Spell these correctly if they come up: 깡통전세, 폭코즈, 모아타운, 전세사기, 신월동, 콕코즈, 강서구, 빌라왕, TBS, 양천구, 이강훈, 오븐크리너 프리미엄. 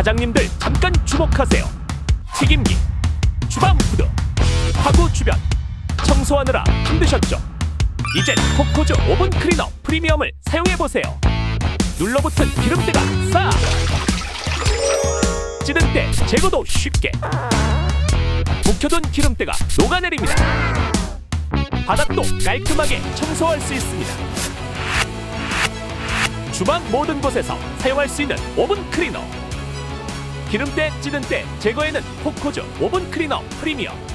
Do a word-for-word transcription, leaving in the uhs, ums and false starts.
사장님들 잠깐 주목하세요. 튀김기, 주방 구두, 화구 주변 청소하느라 힘드셨죠? 이젠 콕코즈 오븐 클리너 프리미엄을 사용해보세요. 눌러붙은 기름때가 싹! 찌든 때 제거도 쉽게! 묵혀둔 기름때가 녹아내립니다. 바닥도 깔끔하게 청소할 수 있습니다. 주방 모든 곳에서 사용할 수 있는 오븐 클리너! 기름때 찌든 때 제거에는 폭코즈 오븐 클리너 프리미엄!